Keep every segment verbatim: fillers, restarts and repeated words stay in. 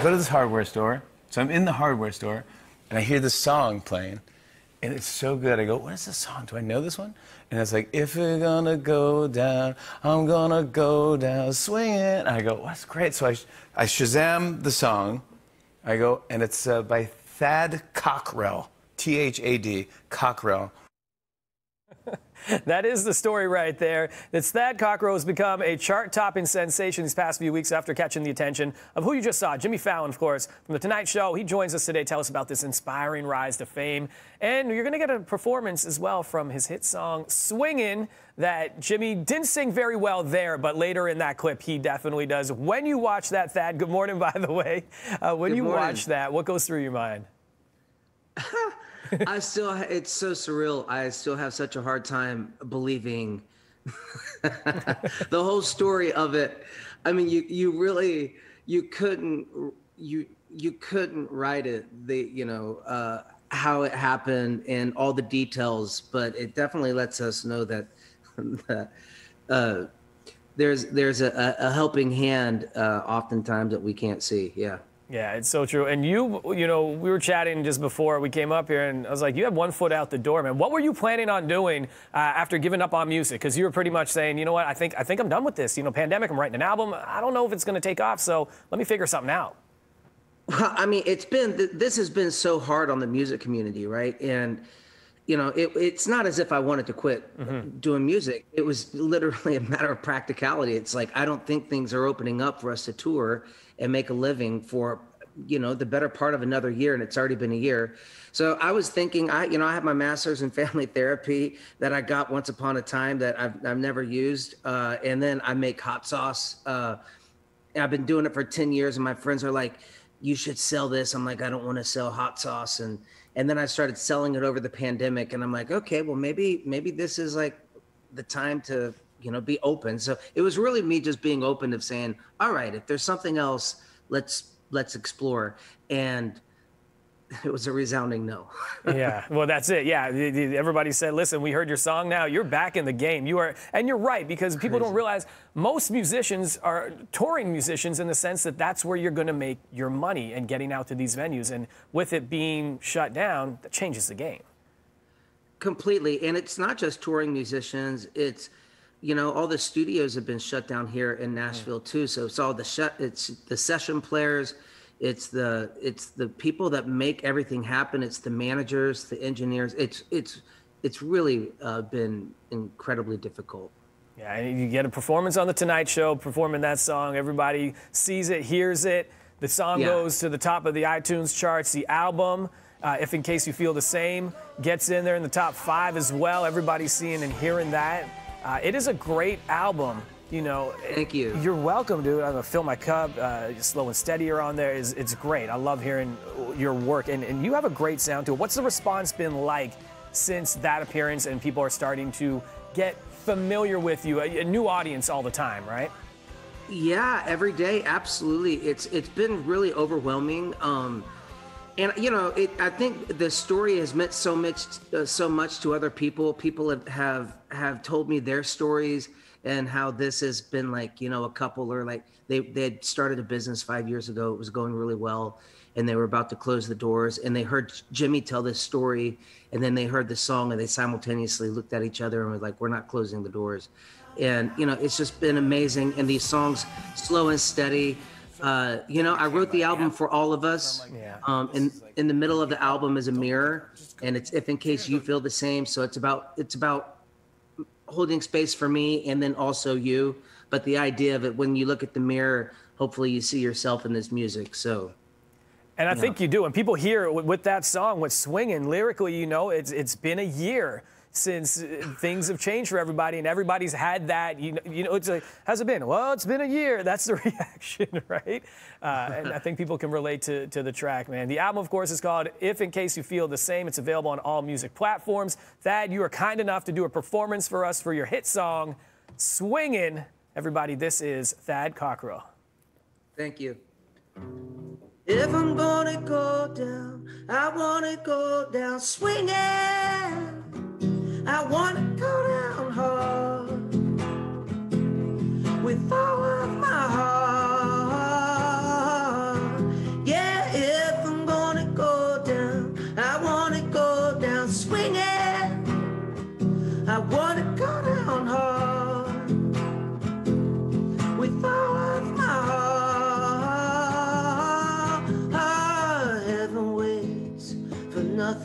I go to this hardware store. So I'm in the hardware store, and I hear this song playing. And it's so good. I go, what is this song? Do I know this one? And it's like, if you're gonna go down, I'm gonna go down, swing it. And I go, well, that's great. So I, I Shazam the song. I go, and it's uh, by Thad Cockrell, T H A D, Cockrell. That is the story right there. That's Thad Cockrell has become a chart-topping sensation these past few weeks after catching the attention of who you just saw, Jimmy Fallon, of course, from The Tonight Show. He joins us today to tell us about this inspiring rise to fame. And you're going to get a performance as well from his hit song, Swingin', that Jimmy didn't sing very well there, but later in that clip, he definitely does. When you watch that, Thad, good morning, by the way. Uh, when good you morning. watch that, what goes through your mind? I still, it's so surreal. I still have such a hard time believing the whole story of it. I mean, you, you really, you couldn't, you, you couldn't write it, the, you know, uh, how it happened and all the details, but it definitely lets us know that, that uh, there's, there's a, a helping hand uh, oftentimes that we can't see. Yeah. Yeah, it's so true. And you, you know, we were chatting just before we came up here, and I was like, you have one foot out the door, man. What were you planning on doing uh, after giving up on music? Because you were pretty much saying, you know what, I think, I think I'm done with this. You know, pandemic, I'm writing an album. I don't know if it's going to take off, so let me figure something out. Well, I mean, it's been, th this has been so hard on the music community, right? And, you know, it, it's not as if I wanted to quit mm-hmm. doing music. It was literally a matter of practicality. It's like, I don't think things are opening up for us to tour and make a living for, you know, the better part of another year, and it's already been a year. So I was thinking, I, you know, I have my master's in family therapy that I got once upon a time that I've, I've never used. Uh, and then I make hot sauce. Uh, and I've been doing it for ten years, and my friends are like, you should sell this. I'm like, I don't want to sell hot sauce. And, and then I started selling it over the pandemic, and I'm like, okay, well, maybe, maybe this is like the time to, you know, be open. So it was really me just being open of saying, all right, if there's something else, let's, let's explore. And it was a resounding no. Yeah, well, that's it. Yeah, everybody said, listen, we heard your song now. You're back in the game. You are, and you're right, because people Crazy. don't realize most musicians are touring musicians in the sense that that's where you're going to make your money and getting out to these venues. And with it being shut down, that changes the game. Completely. And it's not just touring musicians. It's, you know, all the studios have been shut down here in Nashville too. So it's all the shut, it's the session players, it's the it's the people that make everything happen. It's the managers, the engineers. It's it's it's really uh, been incredibly difficult. Yeah, and you get a performance on The Tonight Show, performing that song. Everybody sees it, hears it. The song yeah. goes to the top of the iTunes charts. The album, uh, If In Case You Feel The Same, gets in there in the top five as well. Everybody's seeing and hearing that. Uh, it is a great album, you know. Thank you. You're welcome, dude. I'm gonna fill my cup. Uh, slow and Steady are on there. It's, it's great. I love hearing your work, and, and you have a great sound to it. What's the response been like since that appearance, and people are starting to get familiar with you, a, a new audience all the time, right? Yeah, every day, absolutely. It's it's been really overwhelming. Um, And, you know, it, I think the story has meant so much, uh, so much to other people. People have, have have told me their stories and how this has been like, you know, a couple or like they, they had started a business five years ago. It was going really well, and they were about to close the doors, and they heard Jimmy tell this story, and then they heard the song, and they simultaneously looked at each other and were like, we're not closing the doors. And, you know, it's just been amazing. And these songs, Slow and Steady. Uh, you know, I wrote the album for all of us, um, and in the middle of the album is a mirror, and it's If In Case You Feel The Same. So it's about, it's about holding space for me and then also you. But the idea of it, when you look at the mirror, hopefully you see yourself in this music. So. And I think you do. And people hear with that song, with Swingin', lyrically, you know, it's, it's been a year since things have changed for everybody, and everybody's had that, you know, you know, it's like, how's it been? Well, it's been a year. That's the reaction, right? Uh, and I think people can relate to, to the track, man. The album, of course, is called If In Case You Feel The Same. It's available on all music platforms. Thad, you are kind enough to do a performance for us for your hit song, Swingin'. Everybody, this is Thad Cockrell. Thank you. If I'm gonna go down, I wanna go down swingin'. I want to go down hard with all of my heart.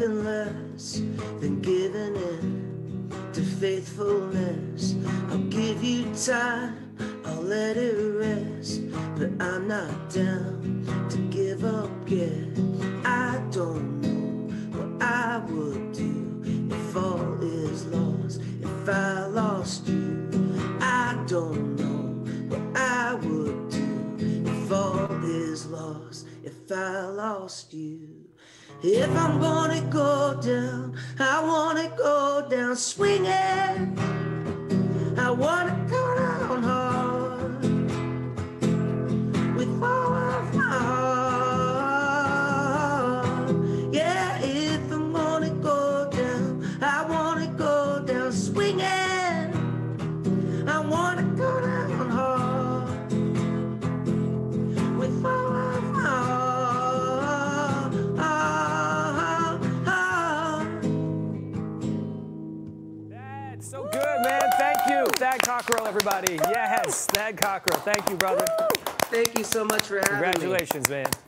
nothing less than giving in to faithfulness. I'll give you time, I'll let it rest, but I'm not down to give up yet. I don't know what I would do if all is lost, if I lost you. I don't know what I would do if all is lost, if I lost you. If I'm gonna go down, I wanna go down swinging. I wanna go down hard with all of my heart. Yeah, if I'm gonna go down, I wanna go down swinging. I wanna go down hard with all of my heart. Thad Cockrell, everybody. Yes, Thad Cockrell. Thank you, brother. Thank you so much for having me. Congratulations, man.